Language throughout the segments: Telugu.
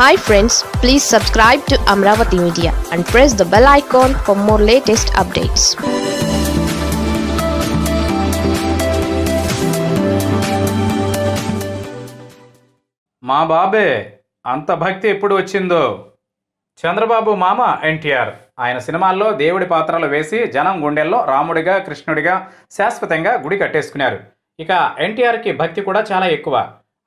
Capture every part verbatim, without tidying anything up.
Hi friends, please subscribe to Amravati Media and press the bell icon for more latest updates. మా బాబే అంత భక్తి ఎప్పుడు వచ్చిందో. చంద్రబాబు మామ ఎన్టీఆర్ ఆయన సినిమాల్లో దేవుడి పాత్రలు వేసి జనం గుండెల్లో రాముడిగా కృష్ణుడిగా శాశ్వతంగా గుడి కట్టేసుకున్నారు. ఇక ఎన్టీఆర్కి భక్తి కూడా చాలా ఎక్కువ.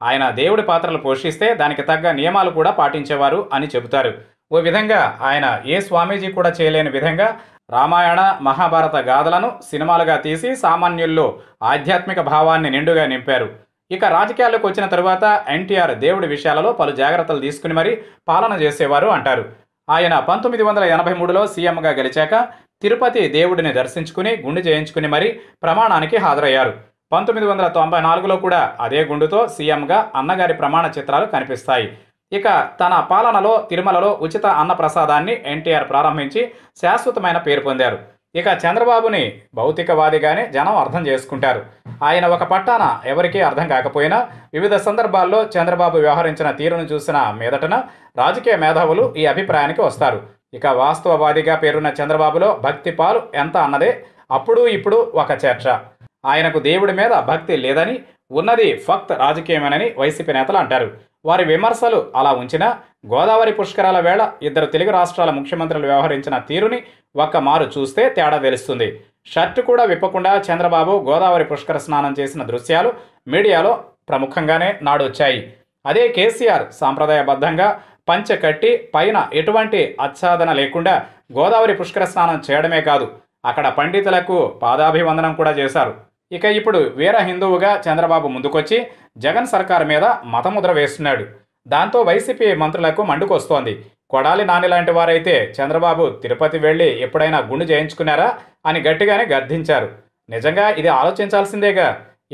ఆయన దేవుడి పాత్రలు పోషిస్తే దానికి తగ్గ నియమాలు కూడా పాటించేవారు అని చెబుతారు. ఓ విధంగా ఆయన ఏ స్వామీజీ కూడా చేయలేని విధంగా రామాయణ మహాభారత గాథలను సినిమాలుగా తీసి సామాన్యుల్లో ఆధ్యాత్మిక భావాన్ని నిండుగా నింపారు. ఇక రాజకీయాల్లోకి వచ్చిన తరువాత ఎన్టీఆర్ దేవుడి విషయాలలో పలు జాగ్రత్తలు తీసుకుని మరీ పాలన చేసేవారు అంటారు. ఆయన పంతొమ్మిది వందల ఎనభై మూడులో సీఎంగా గెలిచాక తిరుపతి దేవుడిని దర్శించుకుని గుండు చేయించుకుని మరీ ప్రమాణానికి హాజరయ్యారు. పంతొమ్మిది వందల తొంభై నాలుగులో కూడా అదే గుండుతో సీఎంగా అన్నగారి ప్రమాణ చిత్రాలు కనిపిస్తాయి. ఇక తన పాలనలో తిరుమలలో ఉచిత అన్నప్రసాదాన్ని ఎన్టీఆర్ ప్రారంభించి శాశ్వతమైన పేరు పొందారు. ఇక చంద్రబాబుని భౌతికవాదిగానే జనం అర్థం చేసుకుంటారు. ఆయన ఒక పట్టాన ఎవరికీ అర్థం కాకపోయినా వివిధ సందర్భాల్లో చంద్రబాబు వ్యవహరించిన తీరును చూసిన మీదటన రాజకీయ మేధావులు ఈ అభిప్రాయానికి వస్తారు. ఇక వాస్తవవాదిగా పేరున్న చంద్రబాబులో భక్తి పాలు ఎంత అన్నదే అప్పుడు ఇప్పుడు ఒక చర్చ. ఆయనకు దేవుడి మీద భక్తి లేదని, ఉన్నది ఫక్త్ రాజకీయమేనని వైసీపీ నేతలు అంటారు. వారి విమర్శలు అలా ఉంచినా గోదావరి పుష్కరాల వేళ ఇద్దరు తెలుగు రాష్ట్రాల ముఖ్యమంత్రులు వ్యవహరించిన తీరుని ఒక్క మారు చూస్తే తేడా తెలుస్తుంది. షర్టు కూడా విప్పకుండా చంద్రబాబు గోదావరి పుష్కర స్నానం చేసిన దృశ్యాలు మీడియాలో ప్రముఖంగానే నాడొచ్చాయి. అదే కేసీఆర్ సాంప్రదాయబద్ధంగా పంచె కట్టి పైన ఎటువంటి ఆచ్ఛాదన లేకుండా గోదావరి పుష్కర స్నానం చేయడమే కాదు, అక్కడ పండితులకు పాదాభివందనం కూడా చేశారు. ఇక ఇప్పుడు వీర హిందువుగా చంద్రబాబు ముందుకొచ్చి జగన్ సర్కారు మీద మతముద్ర వేస్తున్నాడు. దాంతో వైసీపీ మంత్రులకు మండుకొస్తోంది. కొడాలి నాని లాంటి వారైతే చంద్రబాబు తిరుపతి వెళ్ళి ఎప్పుడైనా గుండు చేయించుకున్నారా అని గట్టిగానే గర్ధించారు. నిజంగా ఇది ఆలోచించాల్సిందేగా.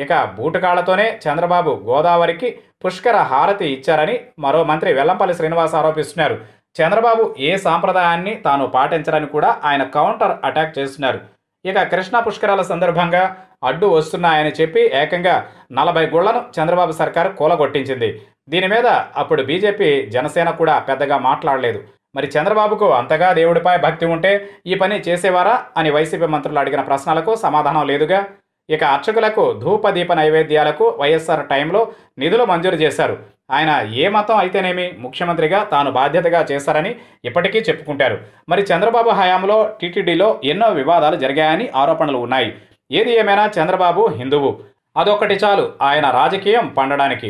ఇక బూటకాళ్లతోనే చంద్రబాబు గోదావరికి పుష్కర హారతి ఇచ్చారని మరో మంత్రి వెల్లంపల్లి శ్రీనివాస్ ఆరోపిస్తున్నారు. చంద్రబాబు ఏ సాంప్రదాయాన్ని తాను పాటించరని కూడా ఆయన కౌంటర్ అటాక్ చేస్తున్నారు. ఇక కృష్ణా పుష్కరాల సందర్భంగా అడ్డు వస్తున్నాయని చెప్పి ఏకంగా నలభై గుళ్లను చంద్రబాబు సర్కారు కూలగొట్టించింది. దీని మీద అప్పుడు బీజేపీ జనసేన కూడా పెద్దగా మాట్లాడలేదు. మరి చంద్రబాబుకు అంతగా దేవుడిపై భక్తి ఉంటే ఈ పని చేసేవారా అని వైసీపీ మంత్రులు అడిగిన ప్రశ్నలకు సమాధానం లేదుగా. ఇక అర్చకులకు ధూపదీప నైవేద్యాలకు వైఎస్ఆర్ టైంలో నిధులు మంజూరు చేశారు. ఆయన ఏ మతం అయితేనేమి ముఖ్యమంత్రిగా తాను బాధ్యతగా చేశారని ఇప్పటికీ చెప్పుకుంటారు. మరి చంద్రబాబు హయాంలో టీటీడీలో ఎన్నో వివాదాలు జరిగాయని ఆరోపణలు ఉన్నాయి. ఏది ఏమైనా చంద్రబాబు హిందువు, అదొకటి చాలు ఆయన రాజకీయం పండడానికి,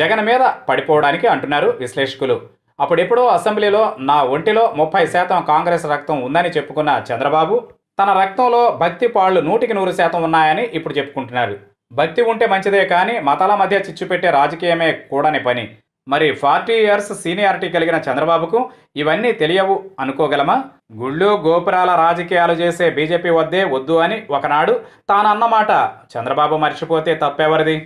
జగన్ మీద పడిపోవడానికి అంటున్నారు విశ్లేషకులు. అప్పుడెప్పుడో అసెంబ్లీలో నా ఒంటిలో ముప్పై శాతం కాంగ్రెస్ రక్తం ఉందని చెప్పుకున్న చంద్రబాబు తన రక్తంలో భక్తి పాళ్లు నూటికి నూరు శాతం ఉన్నాయని ఇప్పుడు చెప్పుకుంటున్నారు. భక్తి ఉంటే మంచిదే, కానీ మతాల మధ్య చిచ్చు పెట్టే రాజకీయమే కూడని పని. మరి ఫార్టీ ఇయర్స్ సీనియారిటీ కలిగిన చంద్రబాబుకు ఇవన్నీ తెలియవు అనుకోగలమా? గుళ్ళు గోపురాల రాజకీయాలు చేసే బీజేపీ వద్దే వద్దు అని ఒకనాడు తానన్నమాట చంద్రబాబు మర్చిపోతే తప్పెవరిది?